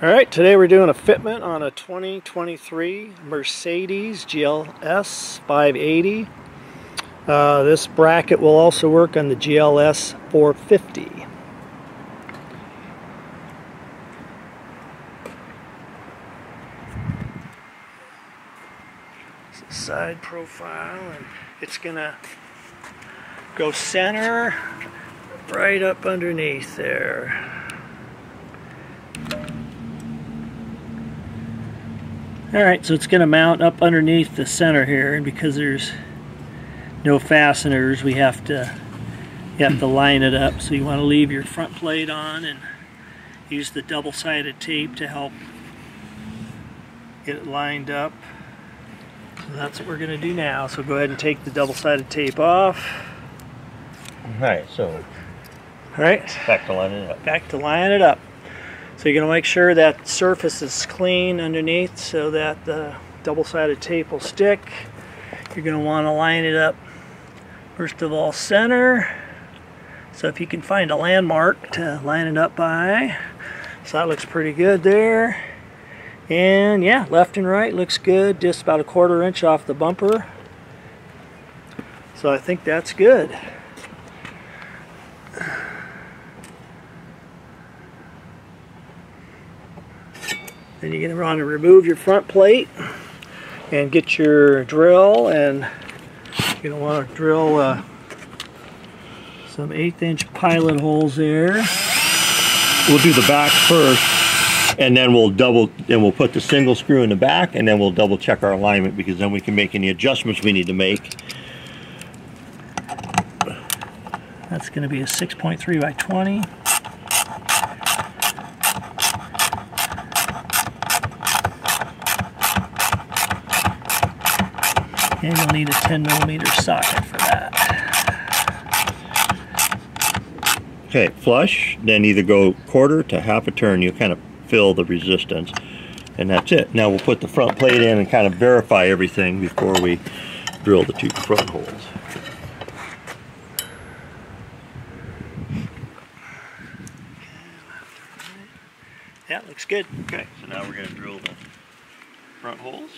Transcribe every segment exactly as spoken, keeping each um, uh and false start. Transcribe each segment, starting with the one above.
Alright, today we're doing a fitment on a twenty twenty-three Mercedes G L S five eighty. Uh, this bracket will also work on the G L S four fifty. It's a side profile and it's gonna go center right up underneath there. Alright, so it's going to mount up underneath the center here, and because there's no fasteners, we have to you have to line it up. So you want to leave your front plate on and use the double-sided tape to help get it lined up. So that's what we're going to do now. So go ahead and take the double-sided tape off. Alright, so all right. back to line it up. Back to line it up. So you're going to make sure that surface is clean underneath so that the double-sided tape will stick. You're going to want to line it up, first of all, center. So if you can find a landmark to line it up by. So that looks pretty good there. And yeah, left and right looks good, just about a quarter inch off the bumper. So I think that's good. Then you're going to want to remove your front plate and get your drill, and you're going to want to drill uh, some eighth inch pilot holes there. We'll do the back first, and then we'll double and we'll put the single screw in the back, and then we'll double check our alignment, because then we can make any adjustments we need to make. That's going to be a six point three by twenty. And you'll need a ten millimeter socket for that. Okay, flush, then either go quarter to half a turn. You'll kind of fill the resistance, and that's it. Now we'll put the front plate in and kind of verify everything before we drill the two front holes. Yeah, looks good. Okay, so now we're going to drill the front holes.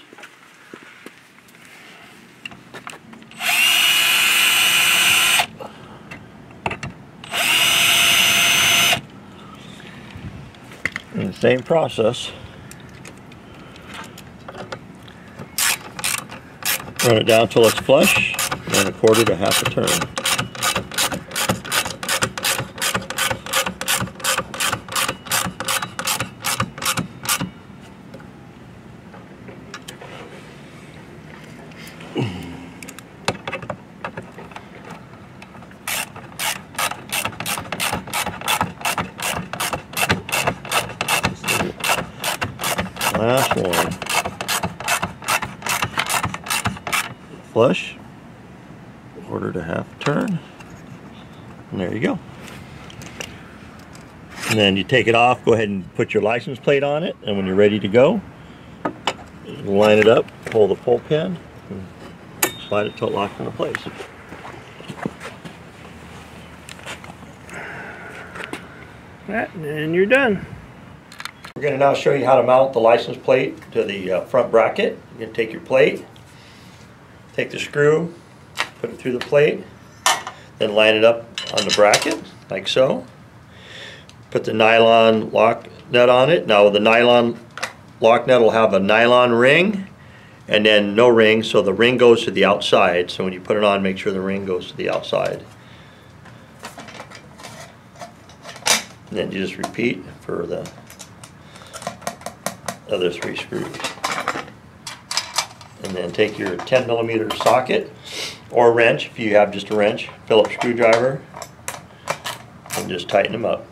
And the same process. Run it down till it's flush, and a quarter to half a turn. Last one. Flush, quarter to half turn, and there you go. And then you take it off, go ahead and put your license plate on it, and when you're ready to go, line it up, pull the pull pin, and slide it till it locks into place. That, and then you're done. We're going to now show you how to mount the license plate to the uh, front bracket. You're going to take your plate, take the screw, put it through the plate, then line it up on the bracket, like so. Put the nylon lock nut on it. Now the nylon lock nut will have a nylon ring and then no ring, so the ring goes to the outside. So when you put it on, make sure the ring goes to the outside. And then you just repeat for the other three screws, and then take your ten millimeter socket or wrench, if you have just a wrench, Phillips screwdriver, and just tighten them up.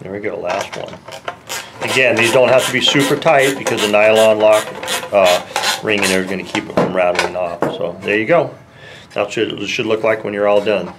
There we go, last one. Again, these don't have to be super tight because the nylon lock uh, ring in there is going to keep it from rattling off. So there you go. That's what it should look like when you're all done.